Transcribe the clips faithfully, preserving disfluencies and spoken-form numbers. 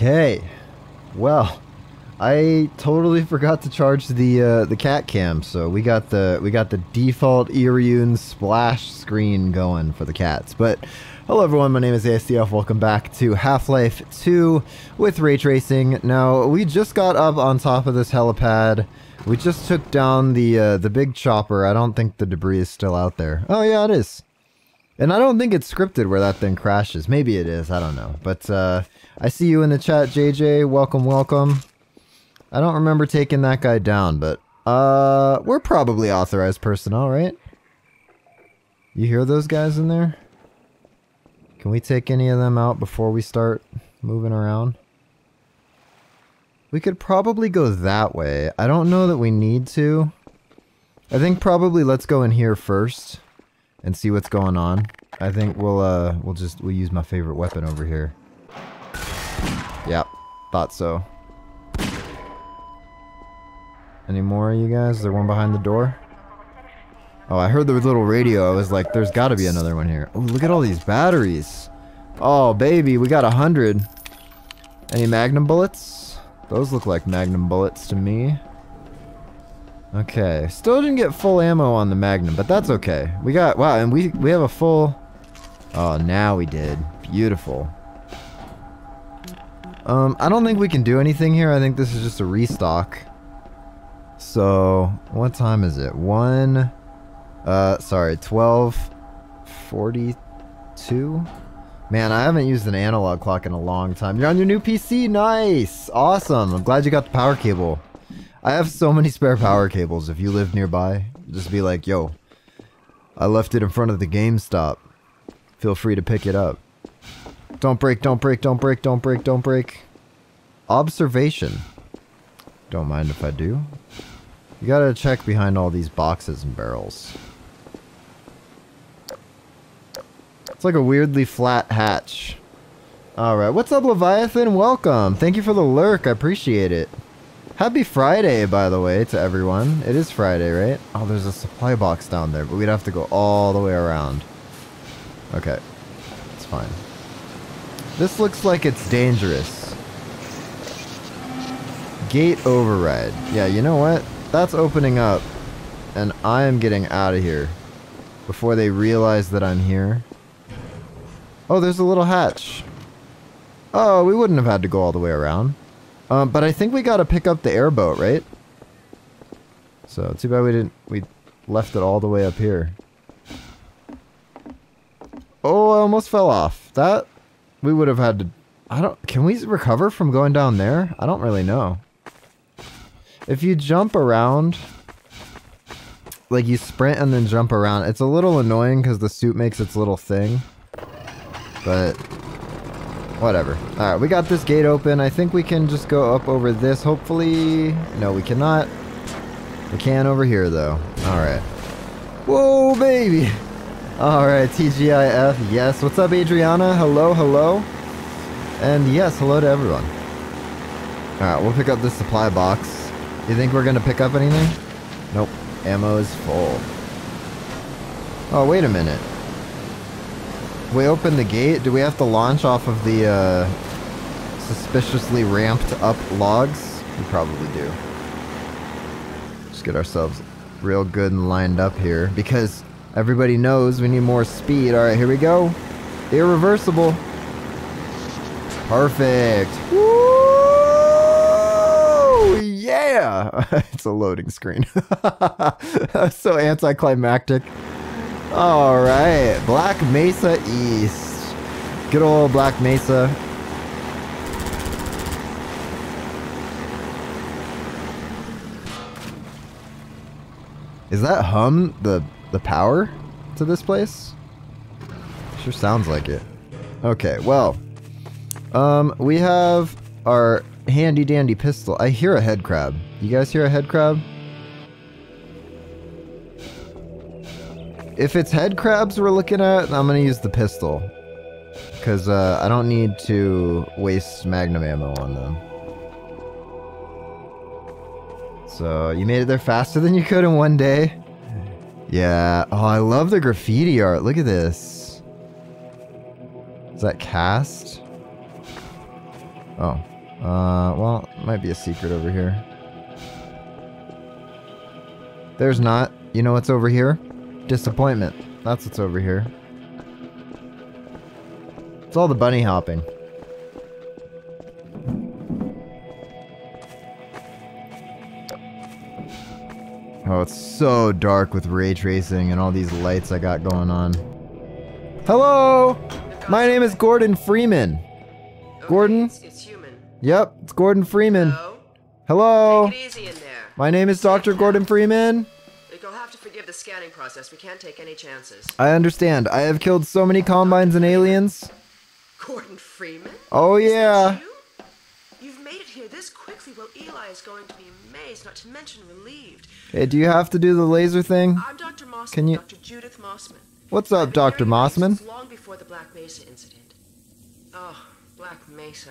Okay. Well, I totally forgot to charge the uh, the cat cam, so we got the we got the default Eryune splash screen going for the cats. But hello everyone, my name is A S D F. Welcome back to Half-Life two with ray tracing. Now we just got up on top of this helipad. We just took down the uh, the big chopper. I don't think the debris is still out there. Oh yeah, it is. And I don't think it's scripted where that thing crashes. Maybe it is. I don't know. But uh, I see you in the chat, J J. Welcome, welcome. I don't remember taking that guy down, but uh, we're probably authorized personnel, right? You hear those guys in there? Can we take any of them out before we start moving around? We could probably go that way. I don't know that we need to. I think probably let's go in here first and see what's going on. I think we'll uh we'll just we'll use my favorite weapon over here. Yep, thought so. Any more of you guys? Is there one behind the door? Oh, I heard the little radio. I was like, there's got to be another one here. Oh, look at all these batteries. Oh, baby, we got a hundred. Any magnum bullets? Those look like magnum bullets to me. Okay, still didn't get full ammo on the magnum, but that's okay. We got, wow, and we, we have a full... Oh, now we did. Beautiful. Um, I don't think we can do anything here. I think this is just a restock. So, what time is it? One... Uh, sorry, twelve forty-two? Man, I haven't used an analog clock in a long time. You're on your new P C? Nice! Awesome! I'm glad you got the power cable. I have so many spare power cables. If you live nearby, just be like, yo, I left it in front of the GameStop. Feel free to pick it up. Don't break, don't break, don't break, don't break, don't break. Observation. Don't mind if I do. You gotta check behind all these boxes and barrels. It's like a weirdly flat hatch. Alright, what's up, Leviathan? Welcome! Thank you for the lurk, I appreciate it. Happy Friday, by the way, to everyone. It is Friday, right? Oh, there's a supply box down there, but we'd have to go all the way around. Okay, it's fine. This looks like it's dangerous. Gate override. Yeah, you know what? That's opening up, and I am getting out of here before they realize that I'm here. Oh, there's a little hatch. Oh, we wouldn't have had to go all the way around. Um, but I think we gotta pick up the airboat, right? So, too bad we didn't... We left it all the way up here. Oh, I almost fell off. That... We would have had to... I don't... Can we recover from going down there? I don't really know. If you jump around... Like, you sprint and then jump around. It's a little annoying because the suit makes its little thing. But, whatever. Alright, we got this gate open. I think we can just go up over this, hopefully. No, we cannot. We can over here, though. Alright. Whoa, baby! Alright, T G I F, yes. What's up, Adriana? Hello, hello. And yes, hello to everyone. Alright, we'll pick up this supply box. You think we're gonna pick up anything? Nope. Ammo is full. Oh, wait a minute. We open the gate. Do we have to launch off of the uh, suspiciously ramped up logs? We probably do. Just get ourselves real good and lined up here because everybody knows we need more speed. All right, here we go. Irreversible. Perfect. Woo! Yeah! It's a loading screen. That's so anticlimactic. Alright, Black Mesa East. Good old Black Mesa. Is that hum the, the power to this place? Sure sounds like it. Okay, well. Um, we have our handy dandy pistol. I hear a head crab. You guys hear a head crab? If it's head crabs we're looking at, I'm going to use the pistol. Because uh, I don't need to waste magnum ammo on them. So, you made it there faster than you could in one day? Yeah. Oh, I love the graffiti art. Look at this. Is that cast? Oh. Uh, well, might be a secret over here. There's not. You know what's over here? Disappointment. That's what's over here. It's all the bunny hopping. Oh, it's so dark with ray tracing and all these lights I got going on. Hello! My name is Gordon Freeman. Gordon? Okay, it's, it's human. Yep, it's Gordon Freeman. Hello? Hello? Take it easy in there. My name is Doctor Gordon Freeman. You'll have to forgive the scanning process. We can't take any chances. I understand. I have killed so many Combines and aliens. Gordon Freeman? Oh, yeah. Is that you? You've made it here this quickly. Well, Eli is going to be amazed, not to mention relieved. Hey, do you have to do the laser thing? I'm Doctor Mossman. Can you... Doctor Judith Mossman. What's up, Doctor Mossman? Long before the Black Mesa incident. Oh, Black Mesa.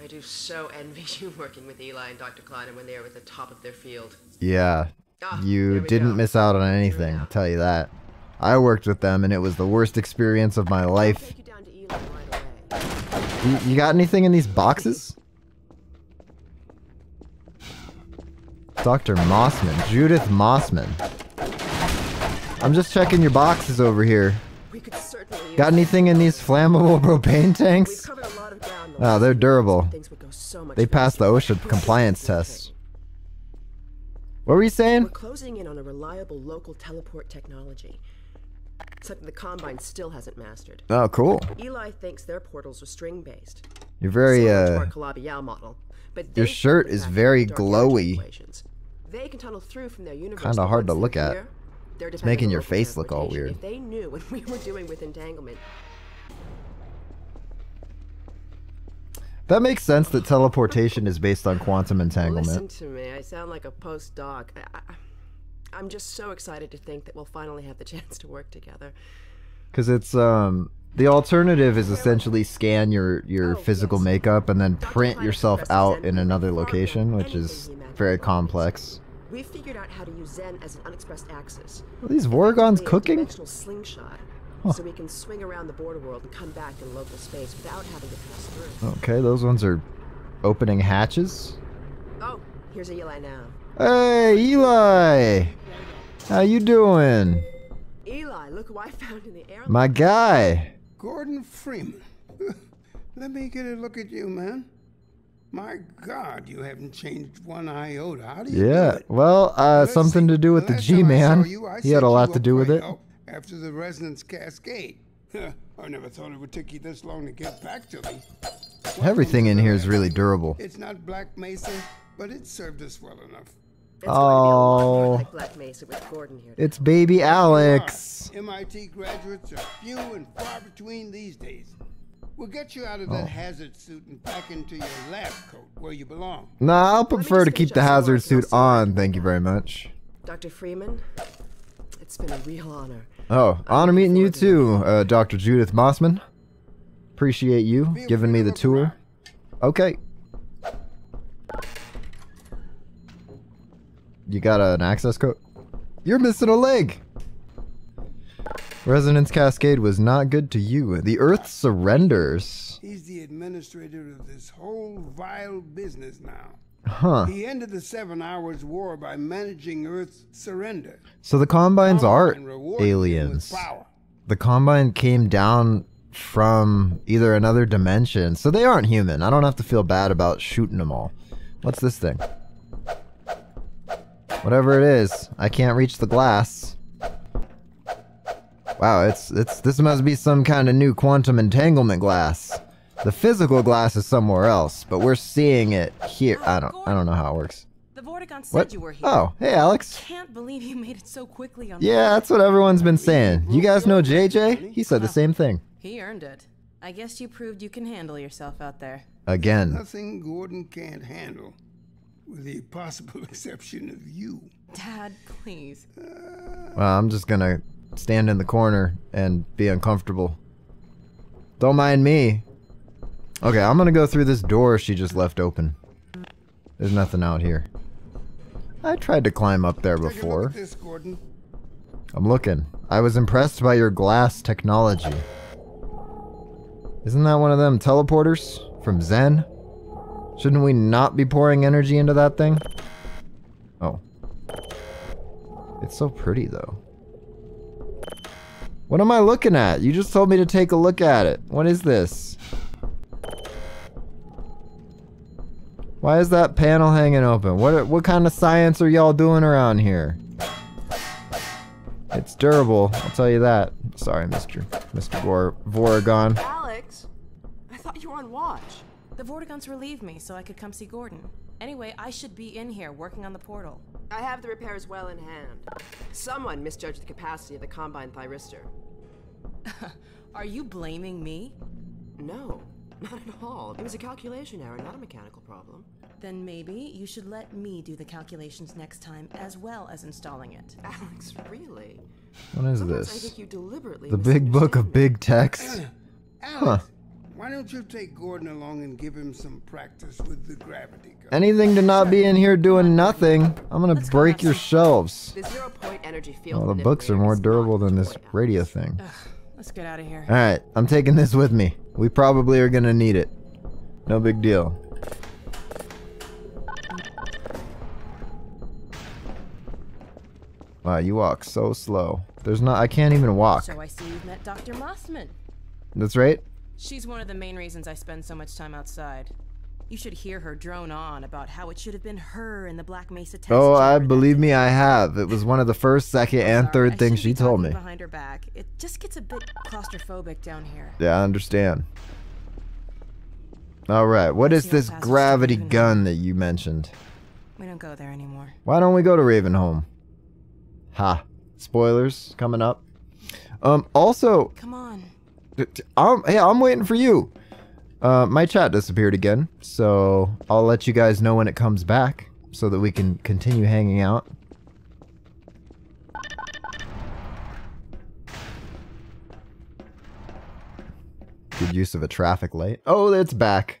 I do so envy you working with Eli and Doctor Kleiner when they are at the top of their field. Yeah. Oh, you didn't go. miss out on anything, I'll tell you that. I worked with them and it was the worst experience of my life. You, down to Eli right away. you, you got anything in these boxes? Doctor Mossman, Judith Mossman. I'm just checking your boxes over here. We could certainly got anything in these flammable propane tanks? We've covered a lot of ground. Oh, they're durable. Would go so much they passed the OSHA compliance test. What were you saying? We're closing in on a reliable local teleport technology. Something the Combine still hasn't mastered. Oh, cool. Eli thinks their portals are string-based. You're very, uh... our Calabi-Yau model. But your shirt is very glowy. They can tunnel through from their universe. Kind of hard to look at. Here. It's making your face look all weird. If they knew what we were doing with entanglement. That makes sense that teleportation is based on quantum entanglement. Listen to me, I sound like a postdoc. I, I, I'm just so excited to think that we'll finally have the chance to work together. Because it's um the alternative is essentially scan your your oh, physical yes. makeup and then print yourself out in another location, which is very complex. We figured out how to use Zen as an unexpressed axis. Are these Vortigaunt's cooking? Dimensional slingshot, huh. So we can swing around the border world and come back in local space without having to pass through. Okay, those ones are opening hatches. Oh, here's Eli now. Hey, Eli! How you doing? Eli, look who I found in the airlock. My guy. Gordon Freeman. Let me get a look at you, man. My God, you haven't changed one iota. How do you Yeah, do it? well, uh, something see. to do with the, the G-Man. He had a lot to do with it. After the resonance cascade. I never thought it would take you this long to get back to me. Welcome Everything in here is really durable. It's not Black Mesa, but it served us well enough. It's oh, like Black Mesa with Gordon here it's baby Alex. M I T graduates are few and far between these days. We'll get you out of that oh. hazard suit and back into your lab coat where you belong. Nah, I'll prefer to keep the hazard suit on, thank you very much. Doctor Freeman, it's been a real honor. Oh, honor meeting you too, uh, Doctor Judith Mossman. Appreciate you giving me the tour. Okay. You got an access code? You're missing a leg! Resonance Cascade was not good to you. The Earth surrenders. He's the administrator of this whole vile business now. Huh. He ended the Seven Hours War by managing Earth's surrender. So the Combines are aliens. The Combine came down from either another dimension. So they aren't human. I don't have to feel bad about shooting them all. What's this thing? Whatever it is, I can't reach the glass. Wow, it's it's this must be some kind of new quantum entanglement glass. The physical glass is somewhere else, but we're seeing it here. I don't I don't know how it works. The Vortigaunt said you were here. Oh, hey Alex. Can't believe you made it so quickly on Yeah, that's what everyone's been saying. You guys know J J? He said the same thing. He earned it. I guess you proved you can handle yourself out there. Again. Nothing Gordon can't handle. With the possible exception of you. Dad, please. Uh, well, I'm just gonna stand in the corner and be uncomfortable. Don't mind me. Okay, I'm gonna go through this door she just left open. There's nothing out here. I tried to climb up there before. Take a look at this, Gordon. I'm looking. I was impressed by your glass technology. Isn't that one of them teleporters from Zen? Shouldn't we not be pouring energy into that thing? Oh. It's so pretty, though. What am I looking at? You just told me to take a look at it. What is this? Why is that panel hanging open? What what kind of science are y'all doing around here? It's durable, I'll tell you that. Sorry, Mister Mister Vor Vortigaunt. Alex, I thought you were on watch. The Vortigaunts relieved me so I could come see Gordon. Anyway, I should be in here working on the portal. I have the repairs well in hand. Someone misjudged the capacity of the Combine Thyristor. Are you blaming me? No, not at all. It was a calculation error, not a mechanical problem. Then maybe you should let me do the calculations next time, as well as installing it. Alex, really? What is Sometimes this? I think you deliberately the big book of big text? Alex. Huh. Why don't you take Gordon along and give him some practice with the gravity gun? Anything to not be in here doing nothing. I'm gonna Let's break your shelves. The zero point energy field oh, the books are more durable than this radio thing. Ugh. Let's get out of here. Alright, I'm taking this with me. We probably are gonna need it. No big deal. Wow, you walk so slow. There's not- I can't even walk. So I see you've met Doctor Mossman. That's right. She's one of the main reasons I spend so much time outside. You should hear her drone on about how it should have been her in the Black Mesa test. Oh, I believe me, I have. It was one of the first, second, and third things she told me. Behind her back, it just gets a bit claustrophobic down here. Yeah, I understand. All right, what is this gravity gun that you mentioned? We don't go there anymore. Why don't we go to Ravenholm? Ha! Spoilers coming up. Um. Also. Come on. I'm, hey, I'm waiting for you. Uh, my chat disappeared again, so I'll let you guys know when it comes back so that we can continue hanging out. Good use of a traffic light. Oh, it's back.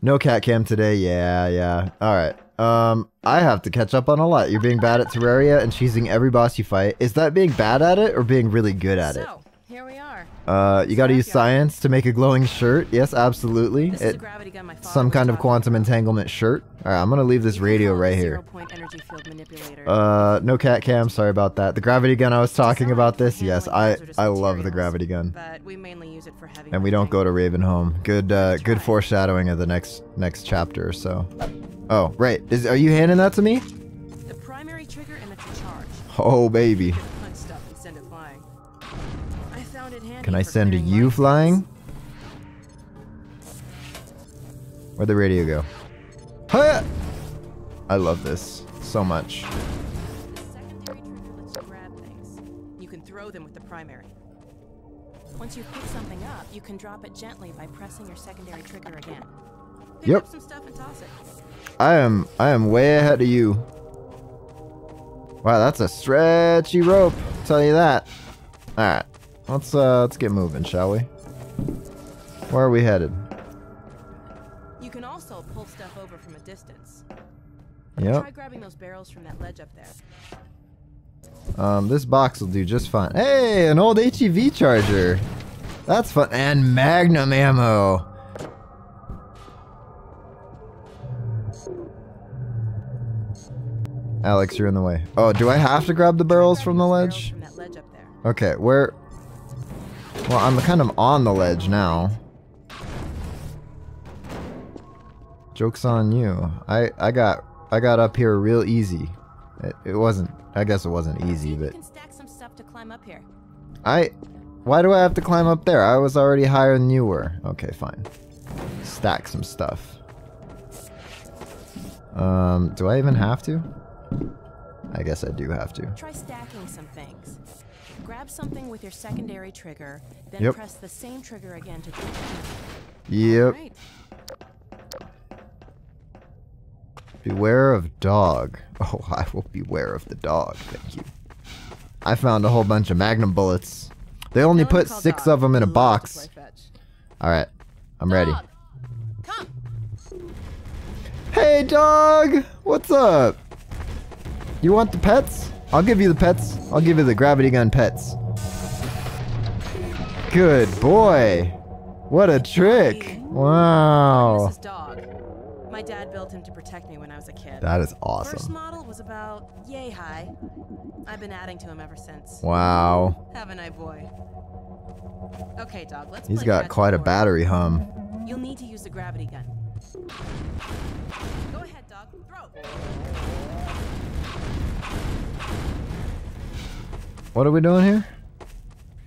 No cat cam today. Yeah, yeah. All right. Um, I have to catch up on a lot. You're being bad at Terraria and cheesing every boss you fight. Is that being bad at it or being really good at it? So. Here we are. Uh, you gotta use science to make a glowing shirt. Yes, absolutely. This is a gravity gun my father some kind of quantum entanglement shirt. Alright, I'm gonna leave this radio right here. Uh, no cat cam, sorry about that. The gravity gun I was talking about this, yes, I, I love the gravity gun. And we don't go to Ravenholm. Good, uh, good foreshadowing of the next, next chapter or so. Oh, right. Is, are you handing that to me? The primary trigger and the charge. Oh, baby. Can I send you flying? Where'd the radio go? Hiya! I love this so much. The secondary trigger lets you grab things. You can throw them with the primary. Once you pick something up, you can drop it gently by pressing your secondary trigger again. Pick yep. up some stuff and toss it. I am I am way ahead of you. Wow, that's a stretchy rope. I'll tell you that. All right. Let's uh, let's get moving, shall we? Where are we headed? You can also pull stuff over from a distance. Yeah. Try grabbing those barrels from that ledge up there. Um, this box will do just fine. Hey, an old H E V charger. That's fun. And Magnum ammo. Alex, you're in the way. Oh, do I have to grab the barrels from the ledge? Okay, where? Well, I'm kind of on the ledge now. Joke's on you. I I got I got up here real easy. It, it wasn't. I guess it wasn't easy, but. You can stack some stuff to climb up here. I. Why do I have to climb up there? I was already higher than you were. Okay, fine. Stack some stuff. Um, do I even have to? I guess I do have to. Try stacking some things. Grab something with your secondary trigger, then yep. press the same trigger again to do it. Yep. Right. Beware of dog. Oh, I will beware of the dog. Thank you. I found a whole bunch of Magnum bullets. They only put six dog. of them in a box. All right, I'm dog. ready. Come. Hey, dog. What's up? You want the pets? I'll give you the pets. I'll give you the gravity gun pets. Good boy. What a trick. Wow. Class's dog. My dad built him to protect me when I was a kid. That is awesome. First model was about yay high. I've been adding to him ever since. Wow. Haven't I, boy? Okay, dog. Let's. He's got quite a battery hum. You'll need to use the gravity gun. Go ahead, dog. Throw. What are we doing here?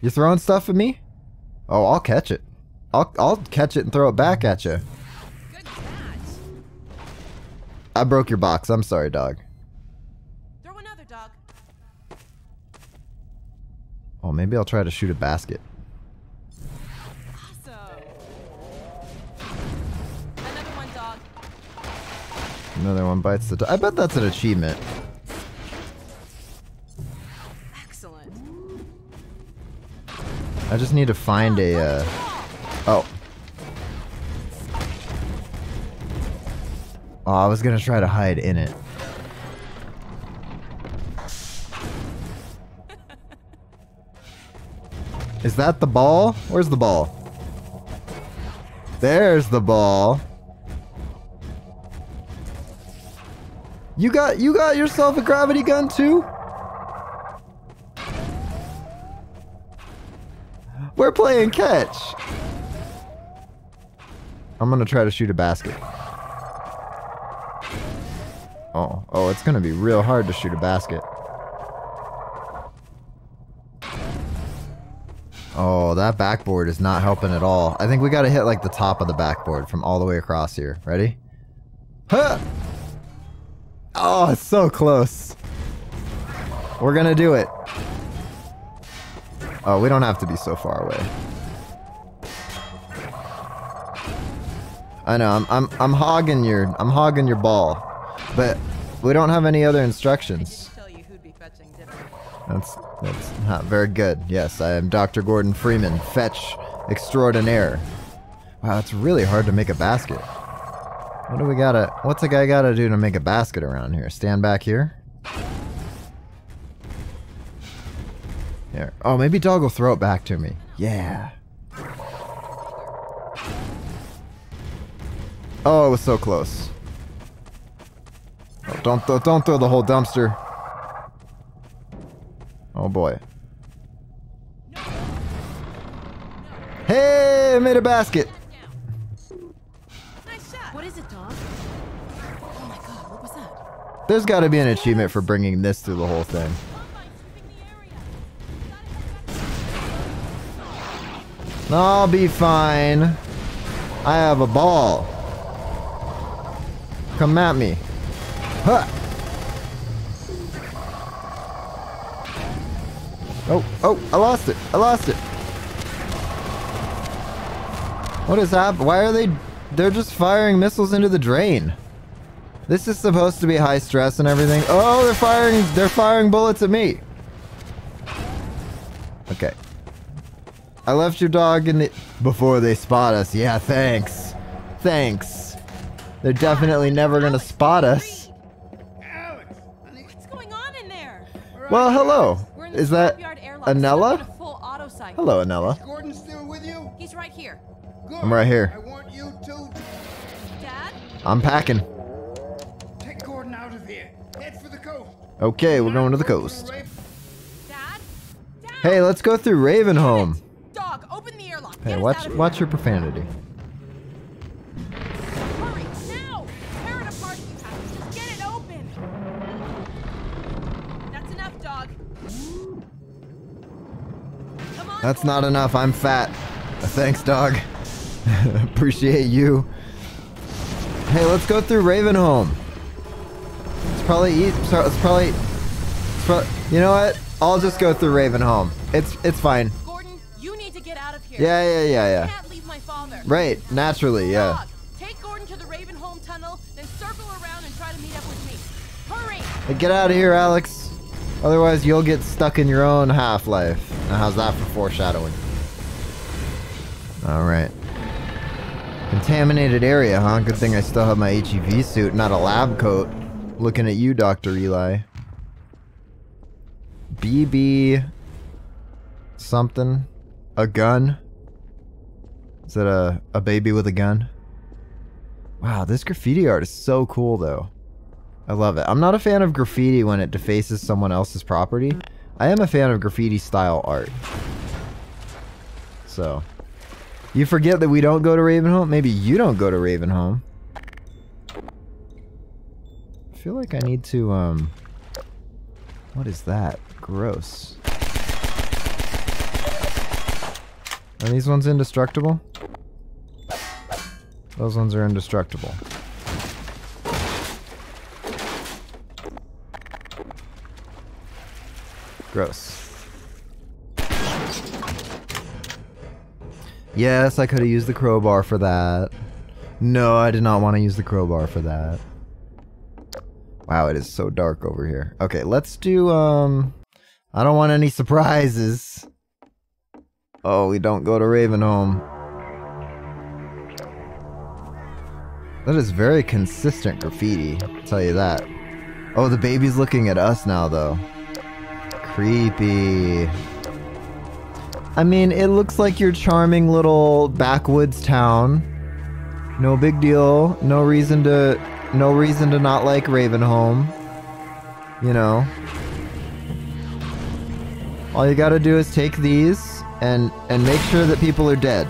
You throwing stuff at me? Oh, I'll catch it. I'll I'll catch it and throw it back at you. I broke your box. I'm sorry, dog. Throw another, dog. Oh, maybe I'll try to shoot a basket. Awesome. Another one, dog. Another one bites the dog. I bet that's an achievement. Excellent. I just need to find oh, a... Uh... Oh. Oh, I was gonna try to hide in it. Is that the ball? Where's the ball? There's the ball. You got you got yourself a gravity gun too? We're playing catch. I'm gonna try to shoot a basket. Oh, oh, it's gonna be real hard to shoot a basket. Oh, that backboard is not helping at all. I think we gotta hit like the top of the backboard from all the way across here. Ready? Huh! Oh, it's so close. We're gonna do it. Oh, we don't have to be so far away. I know, I'm I'm I'm hogging your I'm hogging your ball. But we don't have any other instructions. I didn't tell you who'd be fetching dinner. That's that's not very good. Yes, I am Doctor Gordon Freeman, fetch extraordinaire. Wow, it's really hard to make a basket. What do we gotta? What's a guy gotta do to make a basket around here? Stand back here. There. Oh, maybe dog will throw it back to me. Yeah. Oh, it was so close. Oh, don't th don't throw the whole dumpster. Oh boy. Hey, I made a basket. Nice shot. What is it, dog? Oh my god, what was that? There's got to be an achievement for bringing this through the whole thing. I'll be fine. I have a ball. Come at me. Huh. Oh, oh, I lost it. I lost it. What is that? Why are they... They're just firing missiles into the drain. This is supposed to be high stress and everything. Oh, they're firing... They're firing bullets at me. Okay. I left your dog in the... Before they spot us. Yeah, thanks. Thanks. They're definitely never gonna spot us. Well, hello. Is that Anella? Hello, Anella. Is Gordon still with you? He's right here. Good. I'm right here. I want you to... Dad? I'm packing. Take Gordon out of here. Head for the coast. Okay, we're going to the coast. Dad? Dad? Hey, let's go through Ravenholm. Dog, open the airlock. Hey, watch, watch your profanity. That's not enough. I'm fat. Thanks, dog. Appreciate you. Hey, let's go through Ravenholm. Let's probably eat. Let's probably. Let's pro you know what? I'll just go through Ravenholm. It's it's fine. Gordon, you need to get out of here. Yeah, yeah, yeah, yeah. I can't leave my father. Right, naturally, yeah. Dog, take Gordon to the Ravenholm tunnel, then circle around and try to meet up with me. Hurry! Hey, get out of here, Alex. Otherwise, you'll get stuck in your own Half-Life. Now, how's that for foreshadowing? Alright. Contaminated area, huh? Good thing I still have my H E V suit, not a lab coat. Looking at you, Doctor Eli. B B... something? A gun? Is that a, a baby with a gun? Wow, this graffiti art is so cool, though. I love it. I'm not a fan of graffiti when it defaces someone else's property. I am a fan of graffiti-style art. So, you forget that we don't go to Ravenholm? Maybe you don't go to Ravenholm. I feel like I need to, um... what is that? Gross. Are these ones indestructible? Those ones are indestructible. Gross. Yes, I could have used the crowbar for that. No, I did not want to use the crowbar for that. Wow, it is so dark over here. Okay, let's do, um... I don't want any surprises. Oh, we don't go to Ravenholm. That is very consistent graffiti, I'll tell you that. Oh, the baby's looking at us now, though. Creepy. I mean, it looks like your charming little backwoods town. No big deal. No reason to... No reason to not like Ravenholm. You know. All you gotta do is take these and and make sure that people are dead.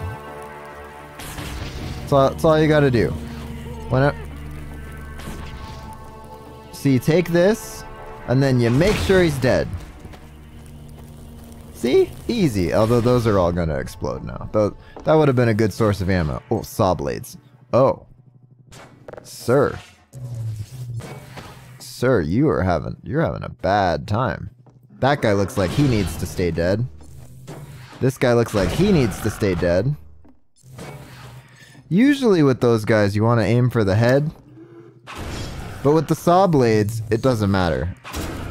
That's all, that's all you gotta do. Why not? So you take this, and then you make sure he's dead. See? Easy. Although those are all gonna explode now. Though that would have been a good source of ammo. Oh, saw blades. Oh. Sir. Sir, you are having you're having a bad time. That guy looks like he needs to stay dead. This guy looks like he needs to stay dead. Usually with those guys, you want to aim for the head. But with the saw blades, it doesn't matter.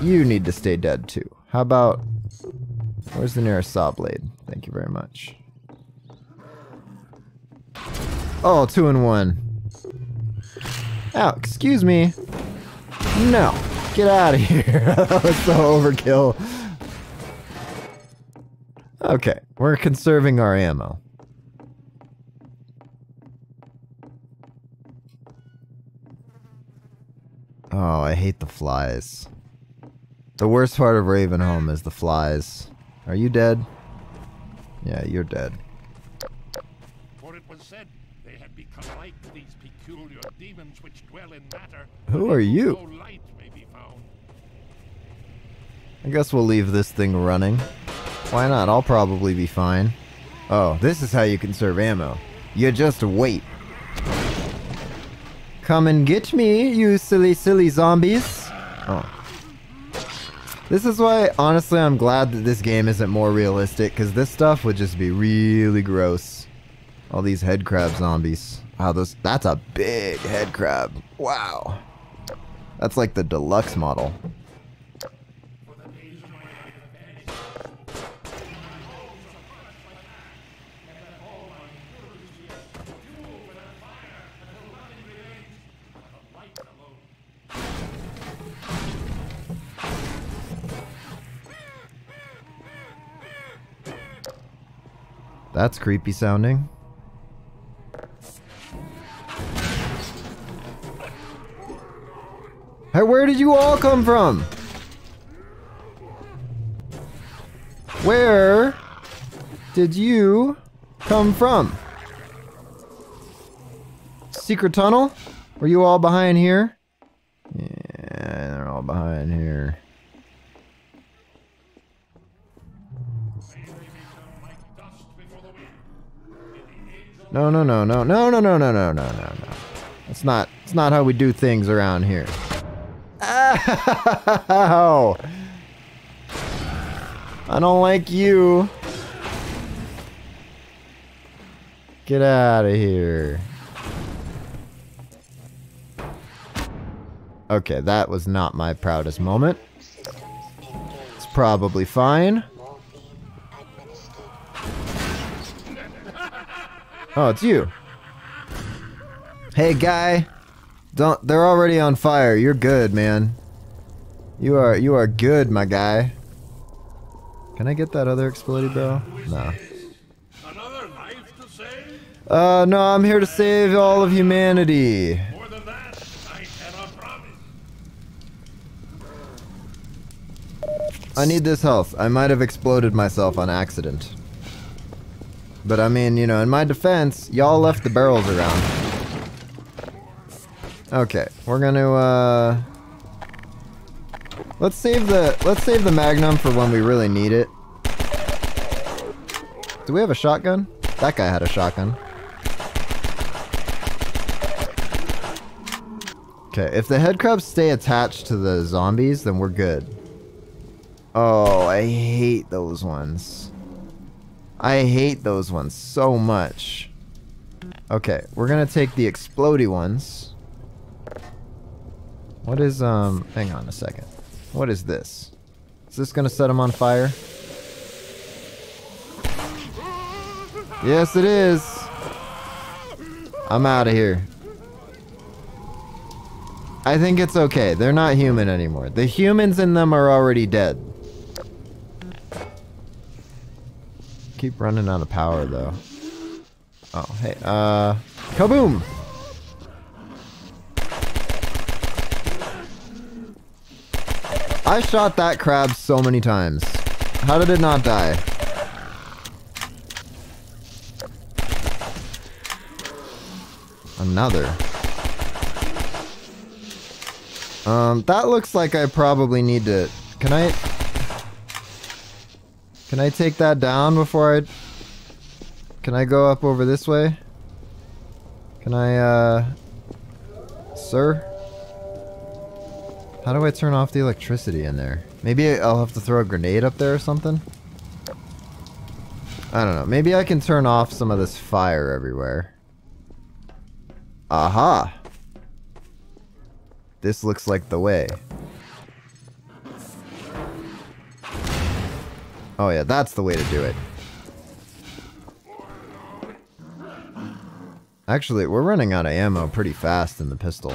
You need to stay dead too. How about... Where's the nearest saw blade? Thank you very much. Oh, two in one. Ow, excuse me. No. Get out of here. That was so overkill. Okay, we're conserving our ammo. Oh, I hate the flies. The worst part of Ravenholm is the flies. Are you dead? Yeah, you're dead. For it was said they had become like these peculiar demons which dwell in matter. Who are you? No light may be found. I guess we'll leave this thing running. Why not? I'll probably be fine. Oh, this is how you conserve ammo. You just wait. Come and get me, you silly, silly zombies. Oh. This is why, honestly, I'm glad that this game isn't more realistic, because this stuff would just be really gross. All these head crab zombies. Wow, those, that's a big head crab. Wow. That's like the deluxe model. That's creepy sounding. Hey, where did you all come from? Where did you come from? Secret tunnel? Were you all behind here? Yeah, they're all behind here. No, no, no, no, no, no, no, no, no, no, no, no. That's not, it's not how we do things around here. Ow! I don't like you. Get out of here. Okay, that was not my proudest moment. It's probably fine. Oh, it's you. Hey, guy. Don't, they're already on fire. You're good, man. You are, you are good, my guy. Can I get that other exploded bell? No. Another life to save? Uh, no, I'm here to save all of humanity. More than that, I cannot promise. I need this health. I might have exploded myself on accident. But I mean, you know, in my defense, y'all left the barrels around. Okay, we're gonna, uh... Let's save the, let's save the Magnum for when we really need it. Do we have a shotgun? That guy had a shotgun. Okay, if the headcrabs stay attached to the zombies, then we're good. Oh, I hate those ones. I hate those ones so much. Okay, we're gonna take the explodey ones. What is, um, hang on a second. What is this? Is this gonna set them on fire? Yes, it is. I'm out of here. I think it's okay. They're not human anymore. The humans in them are already dead. Keep running out of power, though. Oh, hey. Uh, kaboom! I shot that crab so many times. How did it not die? Another. Um, that looks like I probably need to... Can I... Can I take that down before I... Can I go up over this way? Can I, uh... Sir? How do I turn off the electricity in there? Maybe I'll have to throw a grenade up there or something? I don't know. Maybe I can turn off some of this fire everywhere. Aha! This looks like the way. Oh yeah, that's the way to do it. Actually, we're running out of ammo pretty fast in the pistol.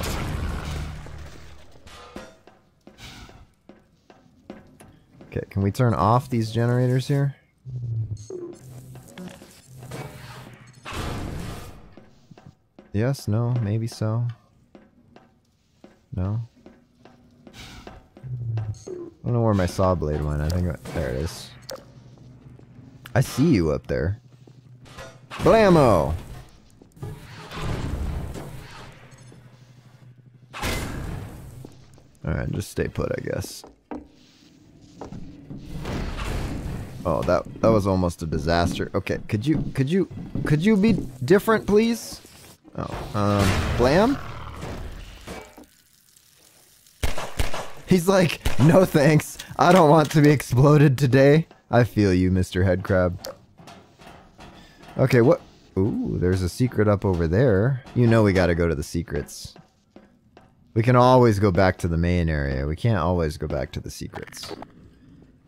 Okay, can we turn off these generators here? Yes, no, maybe so. No. I don't know where my saw blade went. I think it, there it is. I see you up there. Blammo! Alright, just stay put, I guess. Oh, that that was almost a disaster. Okay, could you could you could you be different, please? Oh, um, blam? He's like, no thanks, I don't want to be exploded today. I feel you, Mister Headcrab. Okay, what? Ooh, there's a secret up over there. You know we gotta go to the secrets. We can always go back to the main area. We can't always go back to the secrets.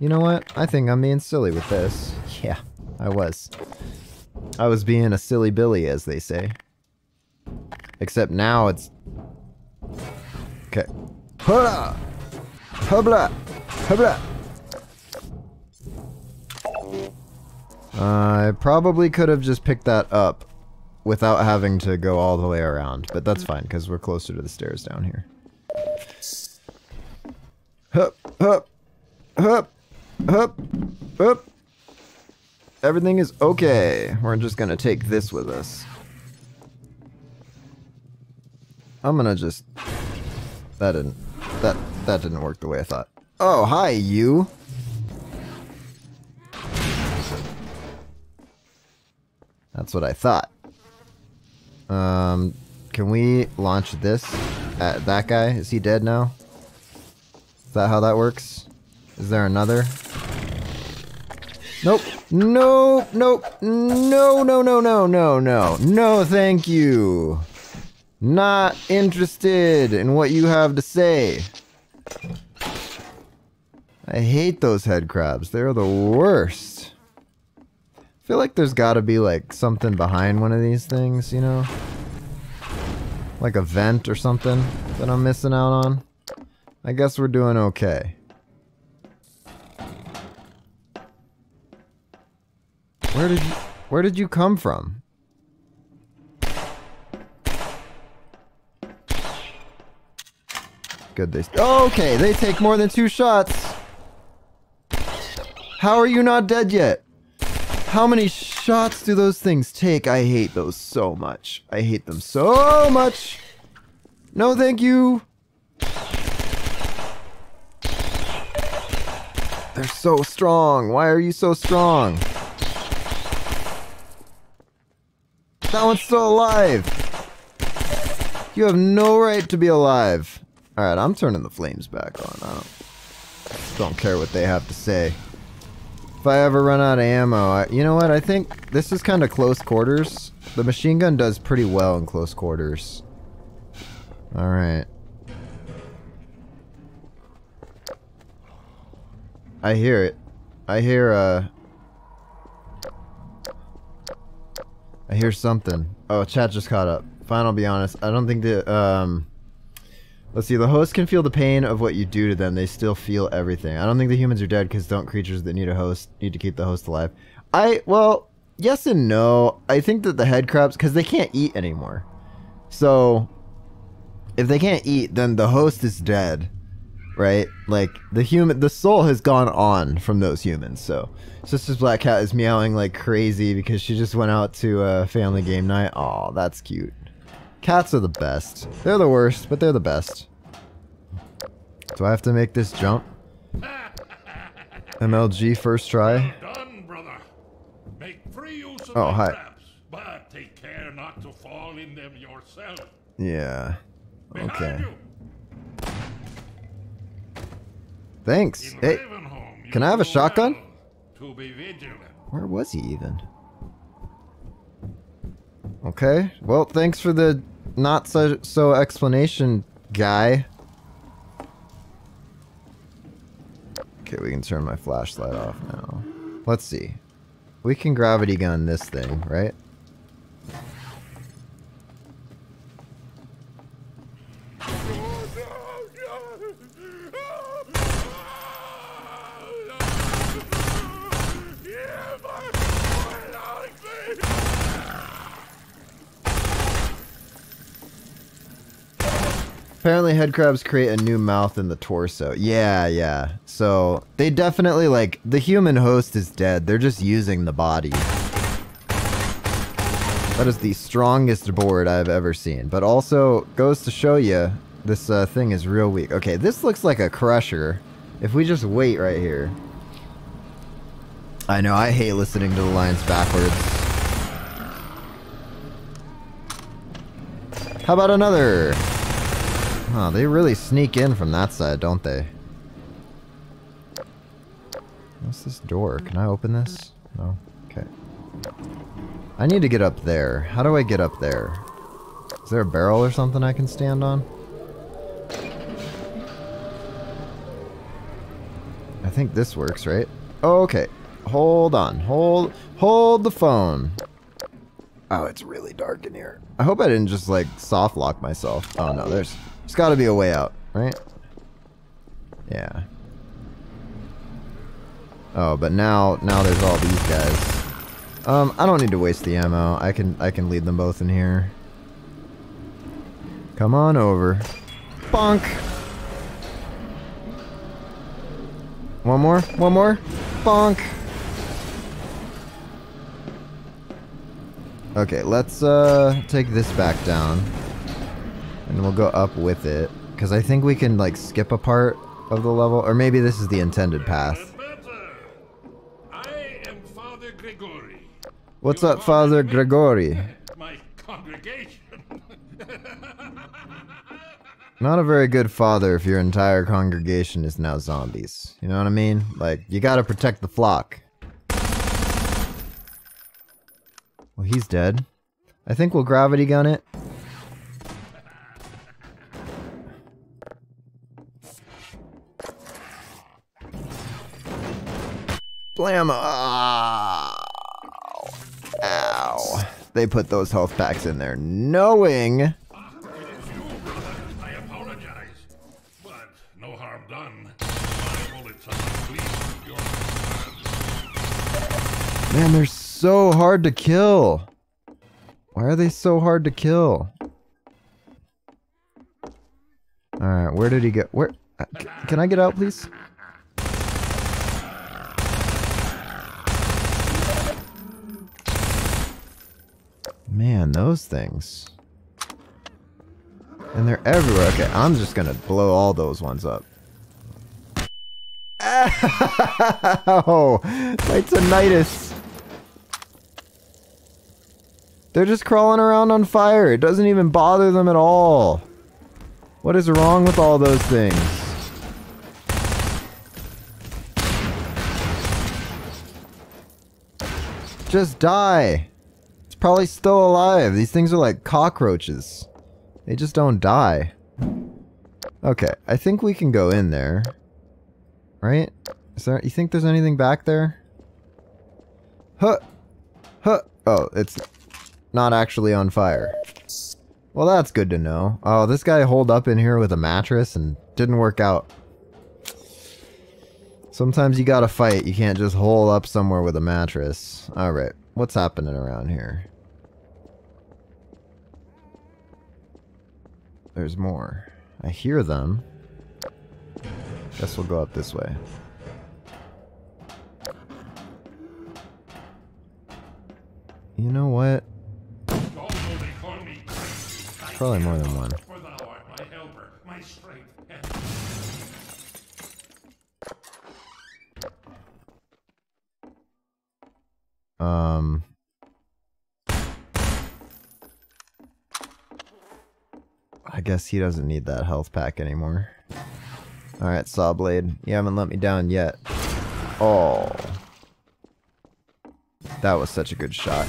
You know what? I think I'm being silly with this. Yeah, I was. I was being a silly Billy, as they say. Except now it's... Okay. Hurrah! Hubla! Hubla! I probably could have just picked that up without having to go all the way around, but that's fine, because we're closer to the stairs down here. Hup! Hup! Hup! Hup! Hup! Everything is okay. We're just gonna take this with us. I'm gonna just... That didn't... That... That didn't work the way I thought. Oh, hi, you! That's what I thought. Um... Can we launch this at that guy? Is he dead now? Is that how that works? Is there another? Nope! Nope! Nope! No, no, no, no, no, no! No, thank you! Not interested in what you have to say. I hate those head crabs. They're the worst. I feel like there's gotta be like something behind one of these things, you know? Like a vent or something that I'm missing out on. I guess we're doing okay. Where did you, where did you come from? Good, they... Okay, they take more than two shots. How are you not dead yet? How many shots do those things take? I hate those so much. I hate them so much. No, thank you. They're so strong. Why are you so strong? That one's still alive. You have no right to be alive. Alright, I'm turning the flames back on. I don't, don't care what they have to say. If I ever run out of ammo, I, you know what? I think this is kind of close quarters. The machine gun does pretty well in close quarters. Alright. I hear it. I hear, uh... I hear something. Oh, chat just caught up. Fine, I'll be honest. I don't think the, um... Let's see, the host can feel the pain of what you do to them. They still feel everything. I don't think the humans are dead because don't creatures that need a host need to keep the host alive. I, well, yes and no. I think that the head crabs, because they can't eat anymore. So, if they can't eat, then the host is dead, right? Like, the human, the soul has gone on from those humans, so. Sister's Black Cat is meowing like crazy because she just went out to a family game night. Aw, that's cute. Cats are the best. They're the worst, but they're the best. Do I have to make this jump? M L G first try. Well done, brother. Make free use of oh, hi. Traps, but take care not to fall in them yourself. Yeah. Okay. Thanks. In hey, Ravenholm, can I have a shotgun? Well to be vigilant. Where was he even? Okay, well, thanks for the not-so-so explanation, guy. Okay, we can turn my flashlight off now. Let's see. We can gravity gun this thing, right? Apparently headcrabs create a new mouth in the torso. Yeah, yeah. So, they definitely, like, the human host is dead. They're just using the body. That is the strongest board I've ever seen. But also, goes to show you, this uh, thing is real weak. Okay, this looks like a crusher. If we just wait right here. I know, I hate listening to the lines backwards. How about another? Huh, they really sneak in from that side, don't they? What's this door? Can I open this? No? Okay. I need to get up there. How do I get up there? Is there a barrel or something I can stand on? I think this works, right? Oh, okay. Hold on. Hold... Hold the phone. Oh, it's really dark in here. I hope I didn't just, like, soft lock myself. Oh, no, there's... There's gotta be a way out, right? Yeah. Oh, but now now there's all these guys. Um, I don't need to waste the ammo. I can I can lead them both in here. Come on over. Bonk! One more, one more, bonk! Okay, let's uh take this back down. And we'll go up with it, because I think we can, like, skip a part of the level, or maybe this is the intended path. I am Father Grigori. What's you up, Father Grigori? My congregation. Not a very good father if your entire congregation is now zombies. You know what I mean? Like, you gotta protect the flock. Well, he's dead. I think we'll gravity gun it. Blammo! Ow. Ow. They put those health packs in there knowing. Ah, it is you, brother. I apologize. But no harm done. My bullets are clean. Your... Man, they're so hard to kill. Why are they so hard to kill? Alright, where did he go? Where? Uh, can I get out, please? Man, those things. And they're everywhere. Okay, I'm just gonna blow all those ones up. Ow! My tinnitus! They're just crawling around on fire. It doesn't even bother them at all. What is wrong with all those things? Just die! It's probably still alive. These things are like cockroaches. They just don't die. Okay, I think we can go in there. Right? Is there, you think there's anything back there? Huh! Huh! Oh, it's not actually on fire. Well, that's good to know. Oh, this guy holed up in here with a mattress and didn't work out. Sometimes you gotta fight. You can't just hole up somewhere with a mattress. Alright, what's happening around here? There's more. I hear them. Guess we'll go up this way. You know what? Probably more than one. Um... I guess he doesn't need that health pack anymore. Alright, Sawblade. You haven't let me down yet. Oh. That was such a good shot.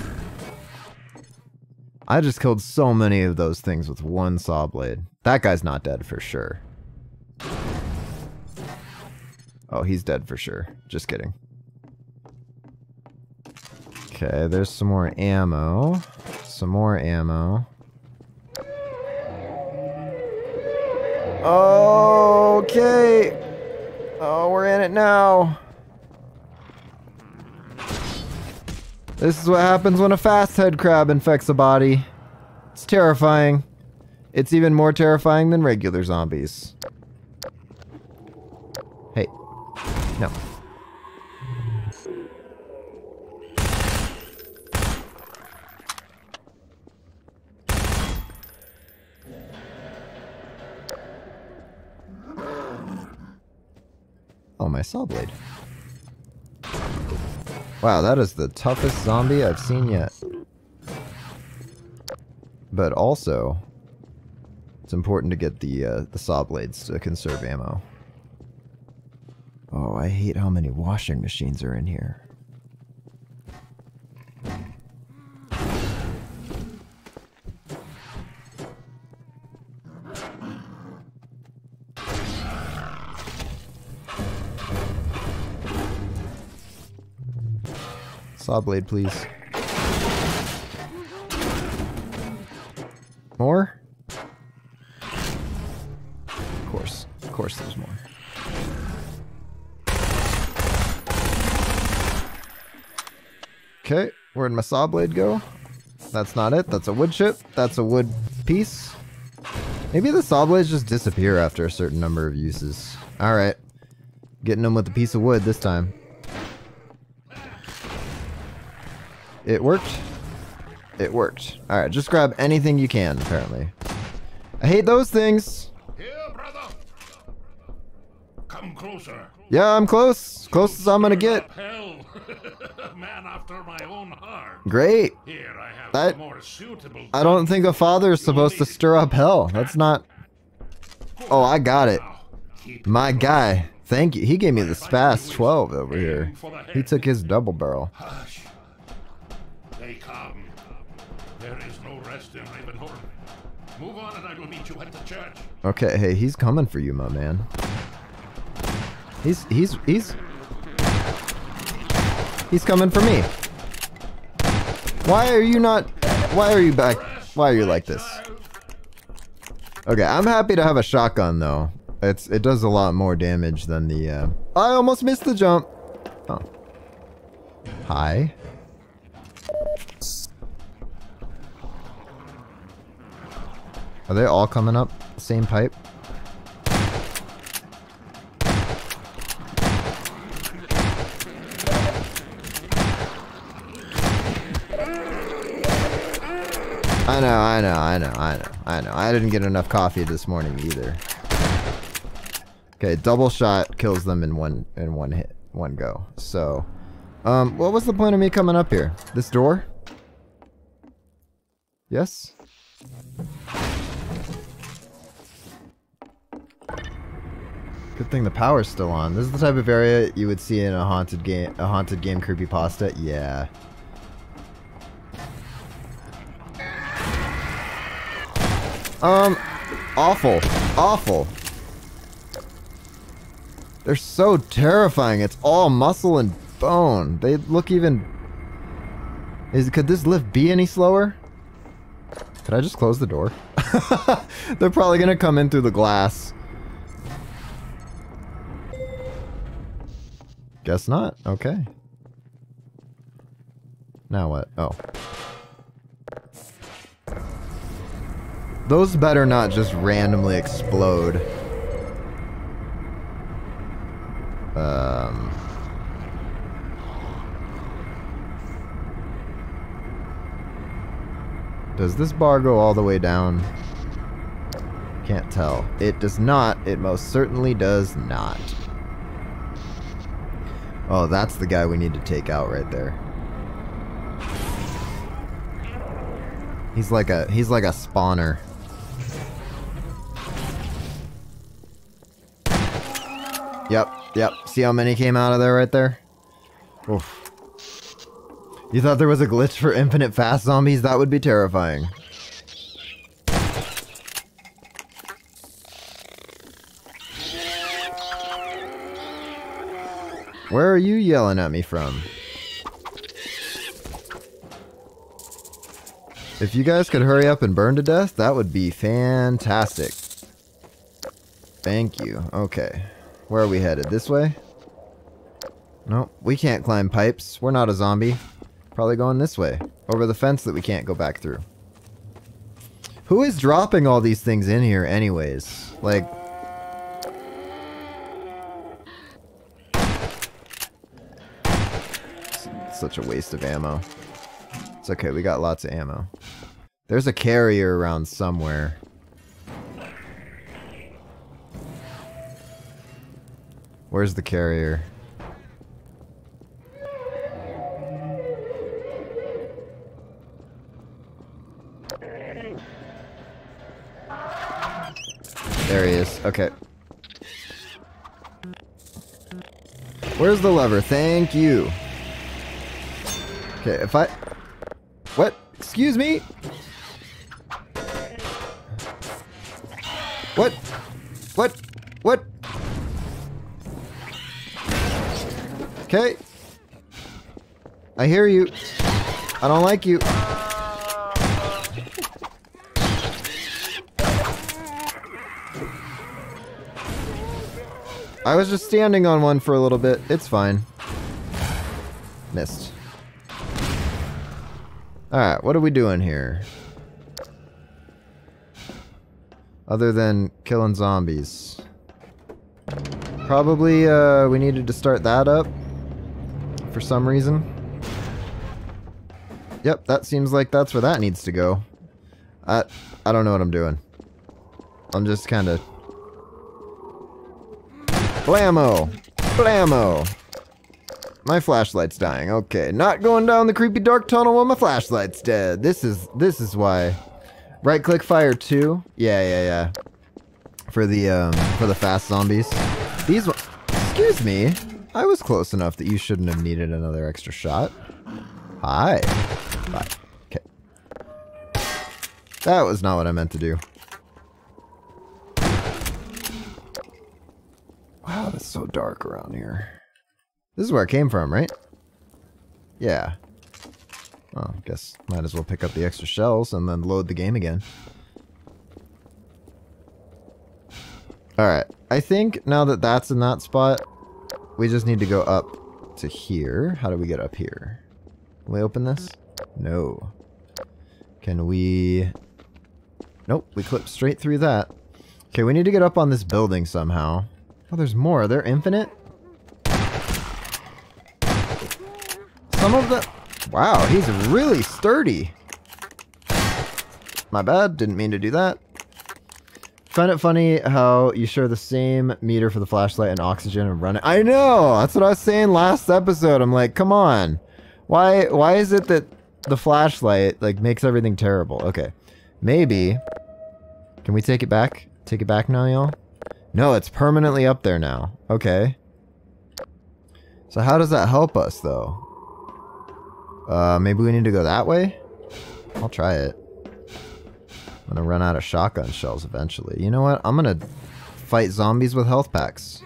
I just killed so many of those things with one Sawblade. That guy's not dead for sure. Oh, he's dead for sure. Just kidding. Okay, there's some more ammo. Some more ammo. Okay. Oh, we're in it now. This is what happens when a fast head crab infects a body. It's terrifying. It's even more terrifying than regular zombies. Hey. No. Oh, my saw blade. Wow, that is the toughest zombie I've seen yet. But also, it's important to get the uh, the saw blades to conserve ammo. Oh, I hate how many washing machines are in here. Sawblade, please. More? Of course. Of course there's more. Okay, where'd my Sawblade go? That's not it. That's a wood chip. That's a wood piece. Maybe the Sawblades just disappear after a certain number of uses. Alright. Getting them with a piece of wood this time. It worked. It worked. Alright, just grab anything you can, apparently. I hate those things! Here, brother. Come closer. Yeah, I'm close. Close as I'm gonna get. Hell. Man after my own heart. Great. Here, I, have I, more suitable I don't think a father is supposed to stir up hell. That's not... Oh, I got it. My guy. Thank you. He gave me the SPAS twelve over here. He took his double barrel. They come. There is no rest in Ravenholm. Move on and I will meet you at the church. Okay, hey, he's coming for you, my man. He's he's he's He's coming for me. Why are you not why are you back why are you like this? Okay, I'm happy to have a shotgun though. It's it does a lot more damage than the uh I almost missed the jump. Oh. Hi. Are they all coming up the same pipe? I know, I know, I know, I know, I know. I didn't get enough coffee this morning either. Okay, double shot kills them in one in one hit, one go. So, um, what was the point of me coming up here? This door? Yes? Good thing the power's still on. This is the type of area you would see in a haunted game, a haunted game creepypasta. Yeah. Um, awful, awful. They're so terrifying. It's all muscle and bone. They look even... Is could this lift be any slower? Could I just close the door? They're probably gonna come in through the glass. Guess not. Okay. Now what? Oh. Those better not just randomly explode. Um. Does this bar go all the way down? Can't tell. It does not. It most certainly does not. Oh, that's the guy we need to take out right there. He's like a he's like a spawner. Yep, yep. See how many came out of there right there? Oof. You thought there was a glitch for infinite fast zombies? That would be terrifying. Where are you yelling at me from? If you guys could hurry up and burn to death, that would be fantastic. Thank you. Okay. Where are we headed? This way? Nope. We can't climb pipes. We're not a zombie. Probably going this way. Over the fence that we can't go back through. Who is dropping all these things in here anyways? Like... Such a waste of ammo. It's okay, we got lots of ammo. There's a carrier around somewhere. Where's the carrier? There he is. Okay. Where's the lever? Thank you. Okay, if I... What? Excuse me? What? What? What? Okay. I hear you. I don't like you. I was just standing on one for a little bit. It's fine. Missed. Alright, what are we doing here? Other than killing zombies. Probably, uh, we needed to start that up. For some reason. Yep, that seems like that's where that needs to go. I, I don't know what I'm doing. I'm just kinda... Blammo! Blammo! My flashlight's dying. Okay, not going down the creepy dark tunnel while my flashlight's dead. This is this is why. Right click fire two. Yeah, yeah, yeah. For the um for the fast zombies. These one. Excuse me. I was close enough that you shouldn't have needed another extra shot. Hi. Bye. Okay. That was not what I meant to do. Wow, that's so dark around here. This is where I came from, right? Yeah. Well, I guess might as well pick up the extra shells and then load the game again. Alright, I think now that that's in that spot, we just need to go up to here. How do we get up here? Can we open this? No. Can we... Nope, we clip straight through that. Okay, we need to get up on this building somehow. Oh, there's more. They're infinite? Some of the... Wow, he's really sturdy. My bad, didn't mean to do that. Find it funny how you share the same meter for the flashlight and oxygen and run it. I know! That's what I was saying last episode. I'm like, come on. Why, why is it that the flashlight, like, makes everything terrible? Okay. Maybe. Can we take it back? Take it back now, y'all? No, it's permanently up there now. Okay. So how does that help us, though? Uh, maybe we need to go that way? I'll try it. I'm gonna run out of shotgun shells eventually. You know what? I'm gonna fight zombies with health packs.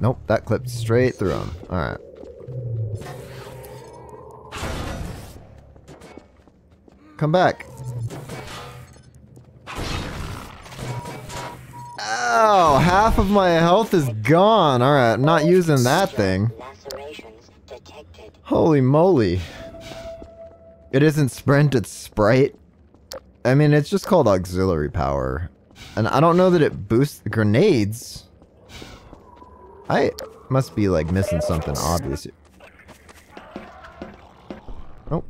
Nope, that clipped straight through them. Alright. Come back. Ow! Half of my health is gone. Alright, I'm not using that thing. Holy moly. It isn't Sprint, it's Sprite. I mean, it's just called auxiliary power. And I don't know that it boosts the grenades. I must be, like, missing something obvious here. Nope.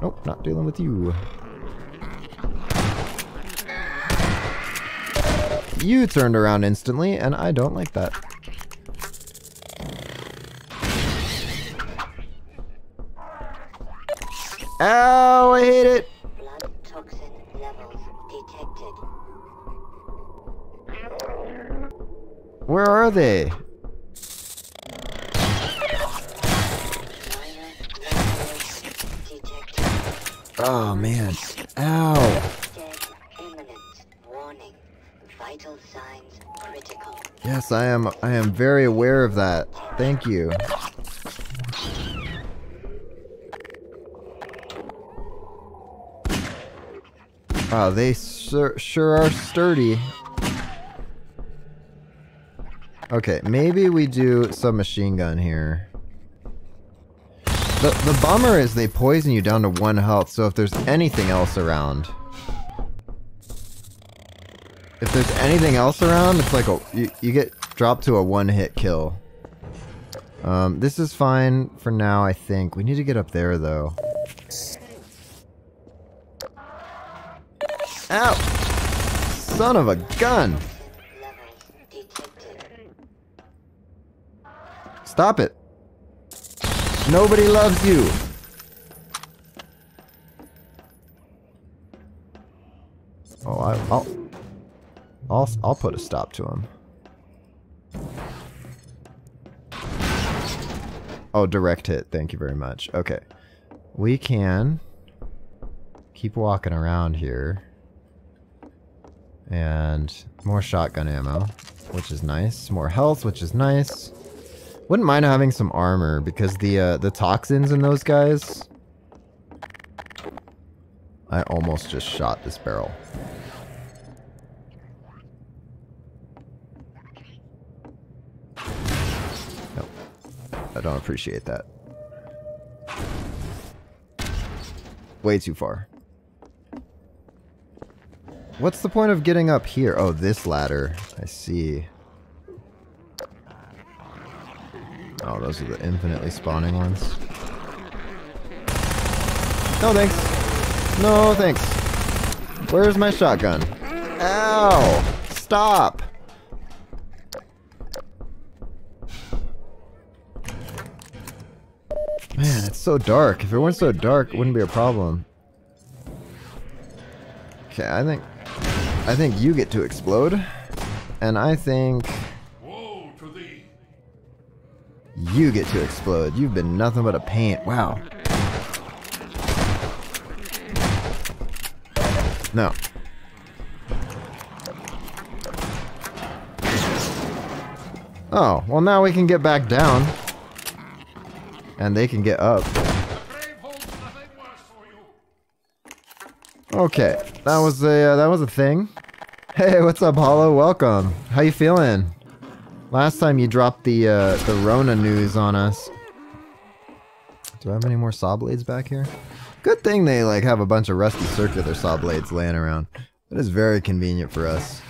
Nope, not dealing with you. You turned around instantly, and I don't like that. Ow, I hate it! Where are they? Oh man. Ow. Yes, I am I am very aware of that. Thank you. Wow, they sur sure are sturdy. Okay, maybe we do submachine gun here. The, the bummer is they poison you down to one health, so if there's anything else around... If there's anything else around, it's like a, you, you get dropped to a one-hit kill. Um, this is fine for now, I think. We need to get up there, though. Ow! Son of a gun! Stop it! Nobody loves you! Oh, I, I'll, I'll... I'll put a stop to him. Oh, direct hit. Thank you very much. Okay. We can... keep walking around here. And... more shotgun ammo, which is nice. More health, which is nice. Wouldn't mind having some armor, because the uh, the toxins in those guys... I almost just shot this barrel. Nope. I don't appreciate that. Way too far. What's the point of getting up here? Oh, this ladder. I see. Oh, those are the infinitely spawning ones. No thanks. No thanks. Where's my shotgun? Ow! Stop! Man, it's so dark. If it weren't so dark, it wouldn't be a problem. Okay, I think... I think you get to explode. And I think... you get to explode. You've been nothing but a paint. Wow. No. Oh, well now we can get back down. And they can get up. Okay, that was a uh, that was a thing. Hey, what's up, Hollow? Welcome. How you feeling? Last time you dropped the, uh, the Rona news on us. Do I have any more saw blades back here? Good thing they, like, have a bunch of rusty circular saw blades laying around. That is very convenient for us.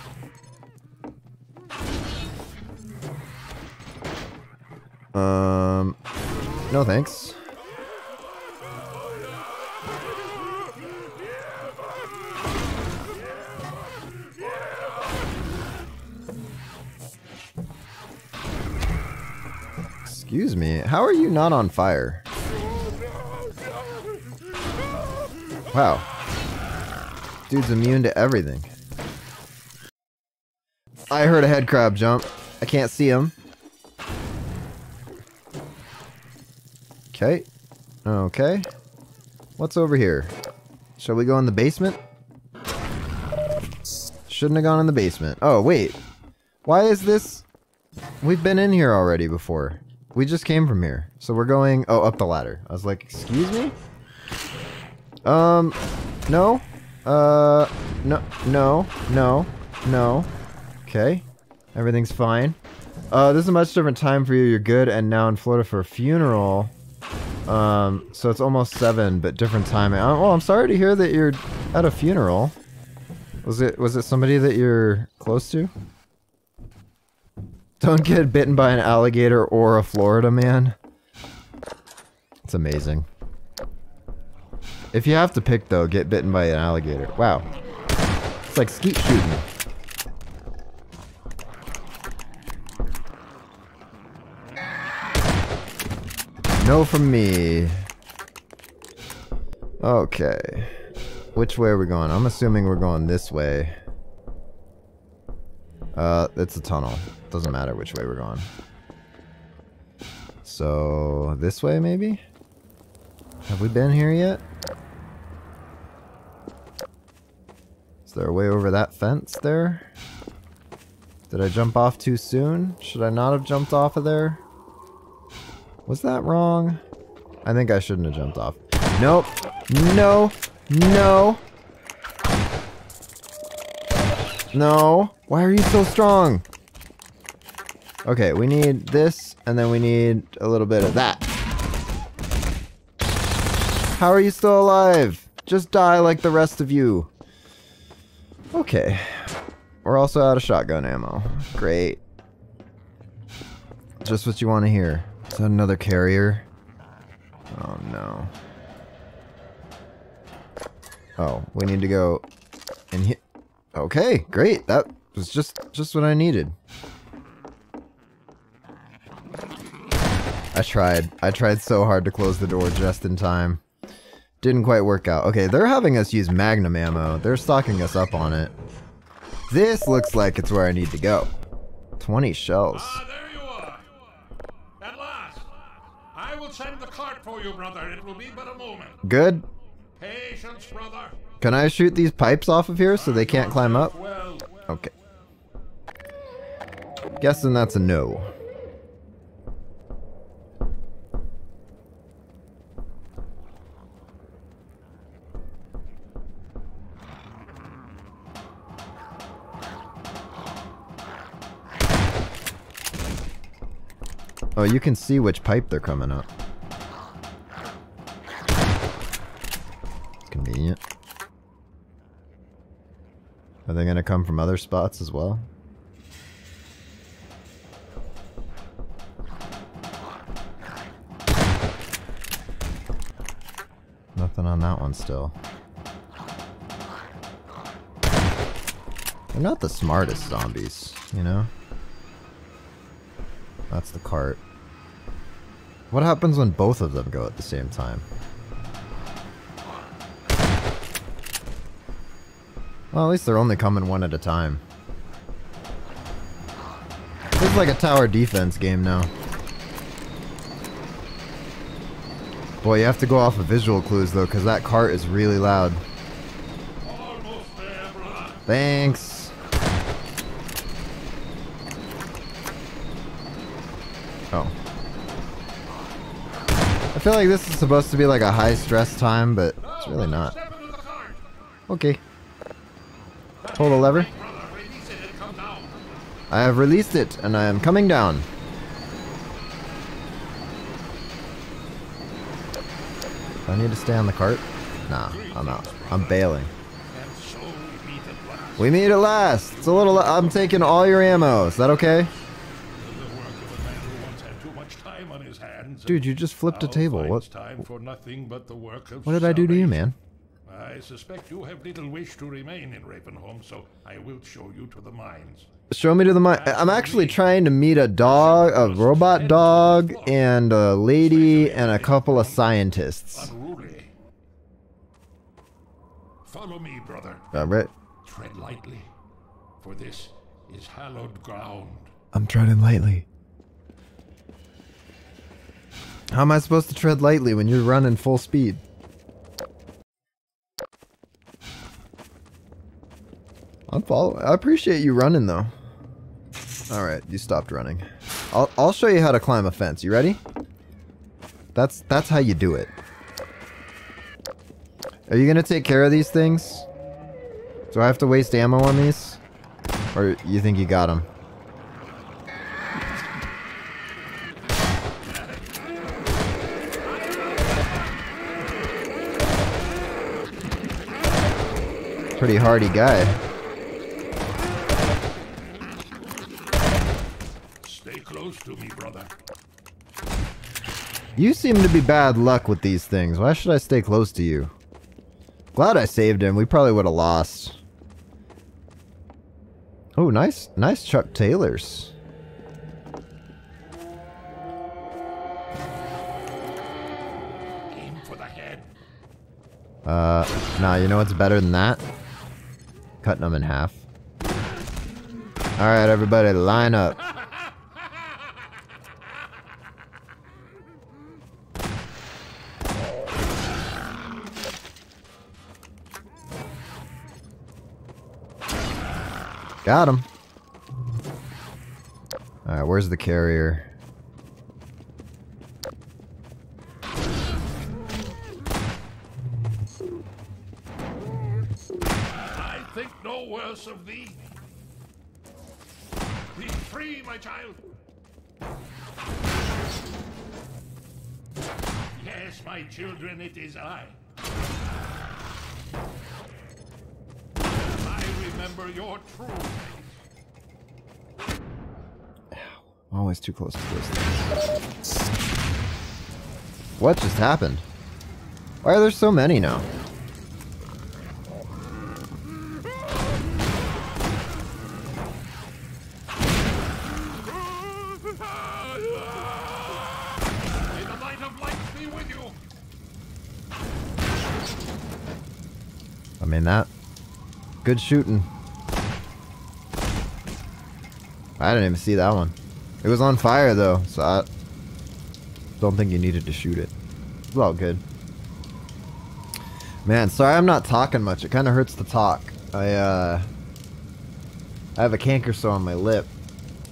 Um... No thanks. Excuse me, how are you not on fire? Wow. Dude's immune to everything. I heard a head crab jump. I can't see him. Okay. Okay. What's over here? Shall we go in the basement? Shouldn't have gone in the basement. Oh, wait. Why is this? We've been in here already before. We just came from here. So we're going... Oh, up the ladder. I was like, excuse me? Um, no. Uh, no, no, no, no. Okay. Everything's fine. Uh, this is a much different time for you. You're good and now in Florida for a funeral. Um, so it's almost seven, but different time. I, well, I'm sorry to hear that you're at a funeral. Was it, was it somebody that you're close to? Don't get bitten by an alligator or a Florida man. It's amazing. If you have to pick, though, get bitten by an alligator. Wow. It's like skeet shooting. No from me. Okay. Which way are we going? I'm assuming we're going this way. Uh, it's a tunnel. Doesn't matter which way we're going. So, this way, maybe? Have we been here yet? Is there a way over that fence there? Did I jump off too soon? Should I not have jumped off of there? Was that wrong? I think I shouldn't have jumped off. Nope. No. No. No. Why are you so strong? Okay, we need this, and then we need a little bit of that. How are you still alive? Just die like the rest of you. Okay, we're also out of shotgun ammo. Great. Just what you want to hear. Is that another carrier? Oh no. Oh, we need to go in here. Okay, great. That was just just what I needed. I tried. I tried so hard to close the door just in time. Didn't quite work out. Okay, they're having us use magnum ammo. They're stocking us up on it. This looks like it's where I need to go. twenty shells. Ah, there you are. At last. I will send the cart for you, brother. It will be but a moment. Good. Patience, brother. Can I shoot these pipes off of here so they can't climb up? Okay. Guessing that's a no. Oh, you can see which pipe they're coming up. It's convenient. Are they gonna come from other spots as well? Nothing on that one still. They're not the smartest zombies, you know? That's the cart. What happens when both of them go at the same time? Well, at least they're only coming one at a time. This is like a tower defense game now. Boy, you have to go off of visual clues though, because that cart is really loud. Almost there, brother. Thanks. Oh. I feel like this is supposed to be like a high stress time, but it's really not. Okay. Pull the lever. I have released it and I am coming down. Do I need to stay on the cart? Nah, I'm out. I'm bailing. We meet at last! It's a little... I'm taking all your ammo. Is that okay? Dude, you just flipped a table. What, what did I do to you, man? I suspect you have little wish to remain in Ravenholm, so I will show you to the mines. Show me to the mine. I'm actually trying to meet a dog, a robot dog, and a lady, and a couple of scientists. Unruly. Follow me, brother. All right. Tread lightly, for this is hallowed ground. I'm treading lightly. How am I supposed to tread lightly when you're running full speed? I'm following. I appreciate you running, though. All right, you stopped running. I'll I'll show you how to climb a fence. You ready? That's that's how you do it. Are you gonna take care of these things? Do I have to waste ammo on these, or you think you got them? Pretty hardy guy. Stay close to me, brother. You seem to be bad luck with these things. Why should I stay close to you? Glad I saved him. We probably would have lost. Oh, nice, nice Chuck Taylors. Aim for the head. Uh, nah, you know what's better than that? Cutting them in half. Alright, everybody, line up. Got him. Alright, where's the carrier? Of thee. Be free, my child. Yes, my children, it is I. I remember your true face. Always too close to those things. What just happened? Why are there so many now? That good shooting. I didn't even see that one. It was on fire though, so I don't think you needed to shoot it. It's all good, man. Sorry I'm not talking much. It kind of hurts to talk. I uh I have a canker sore on my lip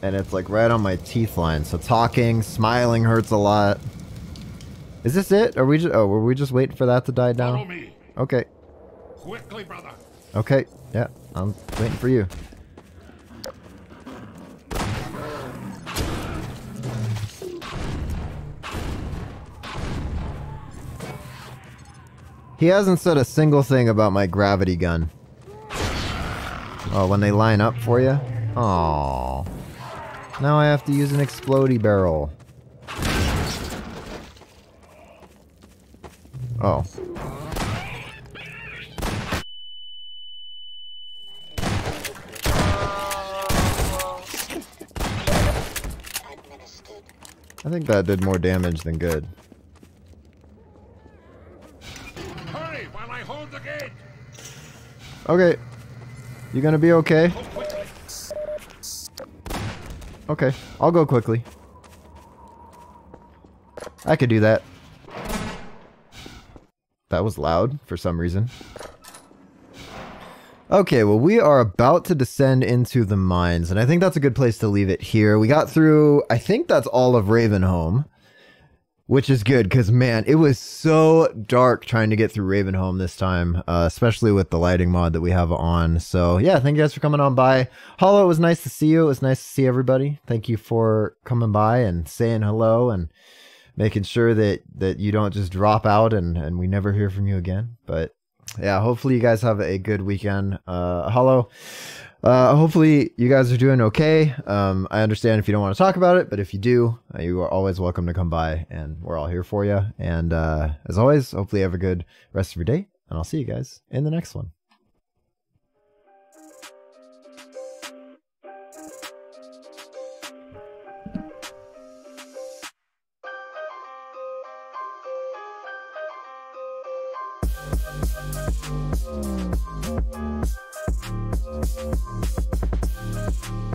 and it's like right on my teeth line, so talking, smiling hurts a lot. Is this it? Are we just, oh, were we just waiting for that to die down? Okay. Quickly, brother. Okay, yeah, I'm waiting for you. He hasn't said a single thing about my gravity gun. Oh, when they line up for you? Aww. Now I have to use an explodey barrel. Oh. I think that did more damage than good. Hurry while I hold the gate. Okay. You gonna be okay? Okay, I'll go quickly. I could do that. That was loud for some reason. Okay, well, we are about to descend into the mines, and I think that's a good place to leave it here. We got through, I think that's all of Ravenholm, which is good, because, man, it was so dark trying to get through Ravenholm this time, uh, especially with the lighting mod that we have on. So, yeah, thank you guys for coming on by. Hollow, it was nice to see you. It was nice to see everybody. Thank you for coming by and saying hello and making sure that, that you don't just drop out and, and we never hear from you again, but... yeah, hopefully you guys have a good weekend. Uh, hello. Uh, hopefully you guys are doing okay. Um, I understand if you don't want to talk about it, but if you do, uh, you are always welcome to come by and we're all here for you. And uh, as always, hopefully you have a good rest of your day. and I'll see you guys in the next one. We'll be right back.